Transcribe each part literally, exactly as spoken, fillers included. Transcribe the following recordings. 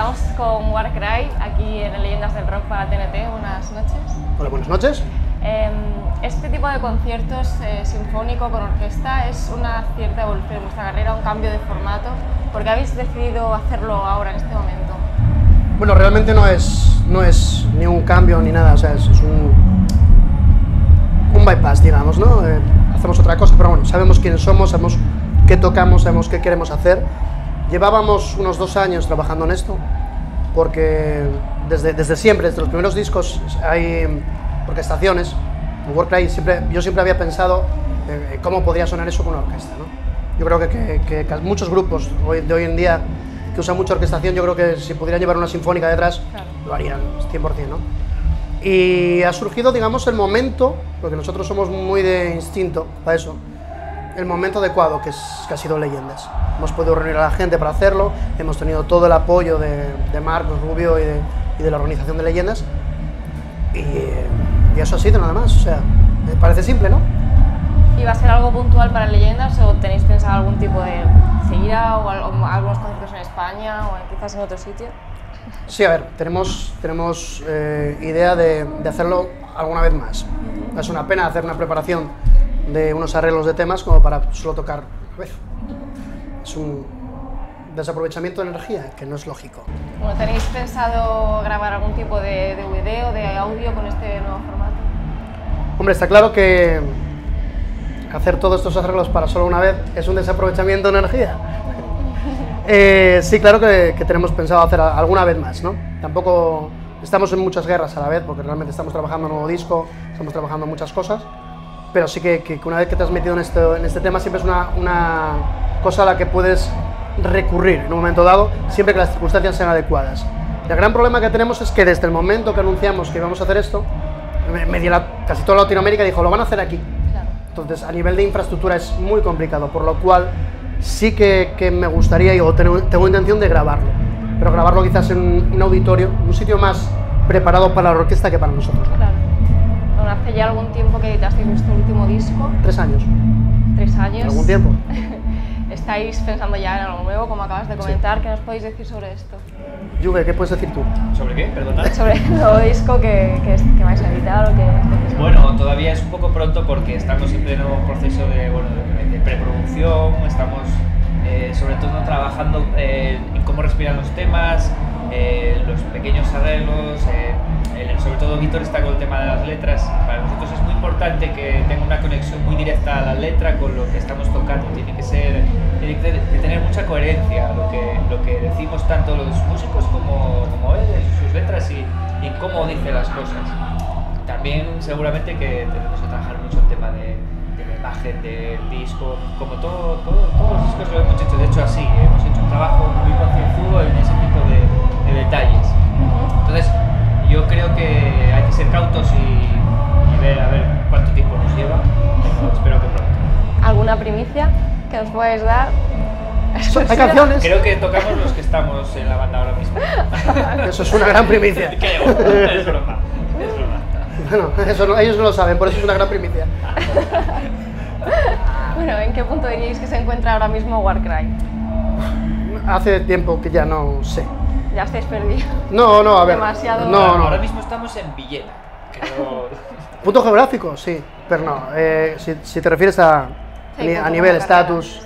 Estamos con Warcry aquí en Leyendas del Rock para T N T. Buenas noches. Hola, buenas noches. Eh, este tipo de conciertos eh, sinfónico con orquesta es una cierta evolución en vuestra carrera, un cambio de formato. ¿Por qué habéis decidido hacerlo ahora, en este momento? Bueno, realmente no es, no es ni un cambio ni nada, o sea, es, es un, un bypass, digamos, ¿no? Eh, hacemos otra cosa, pero bueno, sabemos quiénes somos, sabemos qué tocamos, sabemos qué queremos hacer. Llevábamos unos dos años trabajando en esto, porque desde, desde siempre, desde los primeros discos hay orquestaciones. En Warcry siempre, yo siempre había pensado eh, cómo podría sonar eso con una orquesta, ¿no? Yo creo que, que, que muchos grupos hoy, de hoy en día que usan mucha orquestación, yo creo que si pudieran llevar una sinfónica detrás, claro, lo harían cien por cien, ¿no? Y ha surgido, digamos, el momento, porque nosotros somos muy de instinto para eso, el momento adecuado, que, es, que ha sido Leyendas. Hemos podido reunir a la gente para hacerlo, hemos tenido todo el apoyo de, de Marcos Rubio y de, y de la organización de Leyendas, y, y eso ha sido nada más, o sea, me parece simple, ¿no? ¿Y va a ser algo puntual para Leyendas o tenéis pensado algún tipo de gira o, o algunos conciertos en España o quizás en otro sitio? Sí, a ver, tenemos, tenemos eh, idea de, de hacerlo alguna vez más. Es una pena hacer una preparación de unos arreglos de temas como para solo tocar una vez. Es un desaprovechamiento de energía que no es lógico. Bueno, ¿tenéis pensado grabar algún tipo de D V D o de audio con este nuevo formato? Hombre, está claro que hacer todos estos arreglos para solo una vez es un desaprovechamiento de energía. eh, sí, claro que, que tenemos pensado hacer alguna vez más, ¿no? Tampoco estamos en muchas guerras a la vez, porque realmente estamos trabajando un nuevo disco, estamos trabajando muchas cosas. Pero sí que, que una vez que te has metido en este, en este tema, siempre es una, una cosa a la que puedes recurrir en un momento dado, siempre que las circunstancias sean adecuadas. Y el gran problema que tenemos es que desde el momento que anunciamos que íbamos a hacer esto, media, casi toda Latinoamérica dijo, lo van a hacer aquí. Claro. Entonces, a nivel de infraestructura es muy complicado, por lo cual sí que, que me gustaría, yo tengo, tengo intención de grabarlo, pero grabarlo quizás en un, un auditorio, un sitio más preparado para la orquesta que para nosotros, ¿no? Claro. Bueno, hace ya algún tiempo que editasteis vuestro último disco. Tres años. Tres años. ¿Algún tiempo? ¿Estáis pensando ya en algo nuevo, como acabas de comentar? Sí. ¿Qué nos podéis decir sobre esto? Juve, ¿qué puedes decir tú? ¿Sobre qué? Perdona. Sobre el nuevo disco que, que, que vais a editar o que... Bueno, todavía es un poco pronto porque estamos siempre en un proceso de, bueno, de, de preproducción, estamos eh, sobre todo trabajando eh, en cómo respiran los temas, eh, los pequeños arreglos... Eh, sobre todo Víctor está con el tema de las letras. Para nosotros es muy importante que tenga una conexión muy directa a la letra con lo que estamos tocando. Tiene que ser, tiene que tener mucha coherencia lo que, lo que decimos tanto los músicos como, como él en sus letras y, y cómo dice las cosas. También seguramente que tenemos que trabajar mucho el tema de, de la imagen del disco, como todo, todo, todos los discos lo hemos hecho, de hecho así, hemos hecho un trabajo muy concienzudo en ese tipo de, de detalles. Entonces, yo creo que hay que ser cautos y, y ver a ver cuánto tiempo nos lleva, pero espero que pronto. ¿Alguna primicia que os podáis dar? ¿Hay canciones? Creo que tocamos los que estamos en la banda ahora mismo. Eso es una gran primicia. Es broma, es broma. Bueno, eso no, ellos no lo saben, por eso es una gran primicia. Bueno, ¿en qué punto diríais que se encuentra ahora mismo Warcry? Hace tiempo que ya no sé. Ya estáis perdidos. No, no, a ver. Demasiado... No, no. Ahora mismo estamos en Villena. Pero... Punto geográfico, sí, pero no. Eh, si, si te refieres a, sí, a nivel estatus...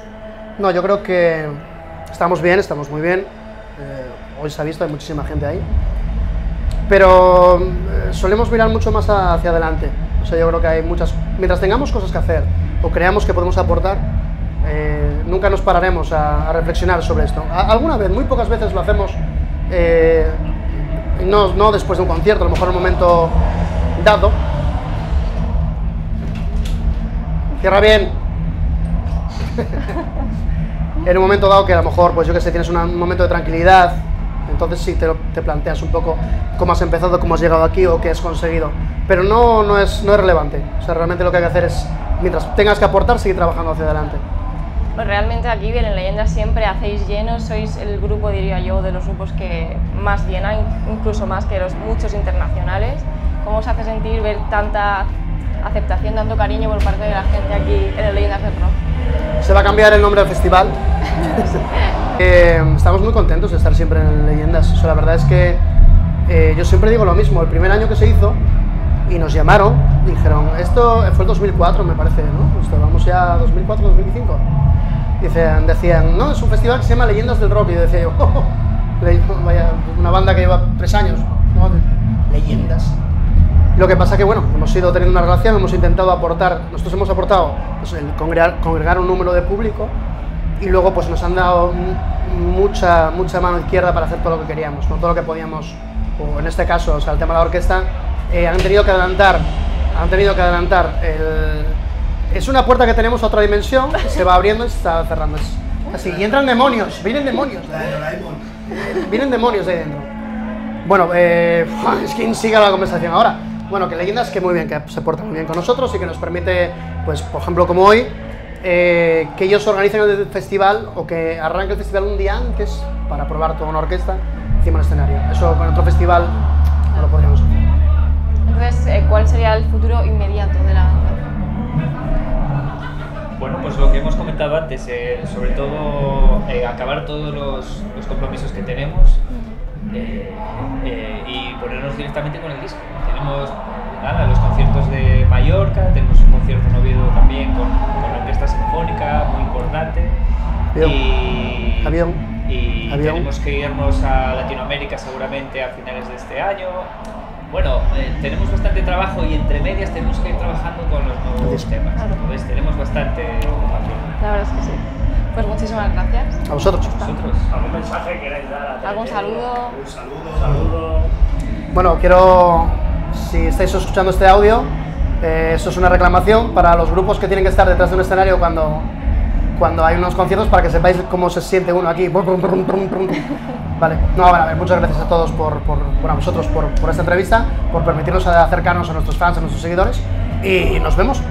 No, yo creo que estamos bien, estamos muy bien. Eh, hoy se ha visto, hay muchísima gente ahí. Pero eh, solemos mirar mucho más hacia adelante. O sea, yo creo que hay muchas... Mientras tengamos cosas que hacer o creamos que podemos aportar, eh, nunca nos pararemos a, a reflexionar sobre esto. A, alguna vez, muy pocas veces lo hacemos... Eh, no, no después de un concierto, a lo mejor en un momento dado. Cierra bien. En un momento dado que a lo mejor, pues yo que sé, tienes una, un momento de tranquilidad. Entonces sí, te, te planteas un poco cómo has empezado, cómo has llegado aquí o qué has conseguido. Pero no, no, es, no es relevante. O sea, realmente lo que hay que hacer es, mientras tengas que aportar, seguir trabajando hacia adelante. Pues realmente aquí en Leyendas siempre hacéis llenos, sois el grupo, diría yo, de los grupos que más llena, incluso más que los muchos internacionales. ¿Cómo os hace sentir ver tanta aceptación, tanto cariño por parte de la gente aquí en Leyendas del Rock? Se va a cambiar el nombre al festival. eh, estamos muy contentos de estar siempre en Leyendas. O sea, la verdad es que eh, yo siempre digo lo mismo. El primer año que se hizo y nos llamaron, dijeron, esto fue el dos mil cuatro, me parece, ¿no? Justo, vamos ya a dos mil cuatro, dos mil cinco. Dicen, decían, no, es un festival que se llama Leyendas del Rock. Y yo decía yo, oh, oh, vaya, una banda que lleva tres años, ¿no? Leyendas. Lo que pasa que, bueno, hemos ido teniendo una relación, hemos intentado aportar, nosotros hemos aportado pues, el congregar, congregar un número de público y luego pues nos han dado mucha, mucha mano izquierda para hacer todo lo que queríamos, ¿no? Todo lo que podíamos, o en este caso, o sea, el tema de la orquesta, eh, han tenido que adelantar, han tenido que adelantar, el... es una puerta que tenemos a otra dimensión, se va abriendo y se está cerrando, así, y entran demonios, vienen demonios, vienen demonios de ahí dentro. Bueno, eh, es que sigue la conversación ahora. Bueno, que Leyendas que muy bien, que se portan muy bien con nosotros y que nos permite, pues, por ejemplo, como hoy, eh, que ellos organicen el festival o que arranque el festival un día antes para probar toda una orquesta encima del escenario. Eso con otro festival no lo podríamos hacer. Entonces, ¿cuál sería el futuro inmediato de la banda? Bueno, pues lo que hemos comentado antes, eh, sobre todo eh, acabar todos los, los compromisos que tenemos. Eh, eh, y ponernos directamente con el disco. Tenemos nada, los conciertos de Mallorca, tenemos un concierto en Oviedo también con, con la orquesta sinfónica, muy importante. Avión. Y, Avión. y Avión. Tenemos que irnos a Latinoamérica seguramente a finales de este año. Bueno, eh, tenemos bastante trabajo y entre medias tenemos que ir trabajando con los nuevos sí. temas. Claro. Entonces tenemos bastante ocupación. La verdad es que sí. Pues muchísimas gracias. A vosotros. A vosotros. ¿Algún mensaje que queráis dar? ¿Algún saludo? Un saludo, saludo. Bueno, quiero, si estáis escuchando este audio, eh, eso es una reclamación para los grupos que tienen que estar detrás de un escenario cuando, cuando hay unos conciertos, para que sepáis cómo se siente uno aquí. Vale. No, bueno, a ver, muchas gracias a todos por, por bueno, a vosotros por, por esta entrevista, por permitirnos acercarnos a nuestros fans, a nuestros seguidores, y nos vemos.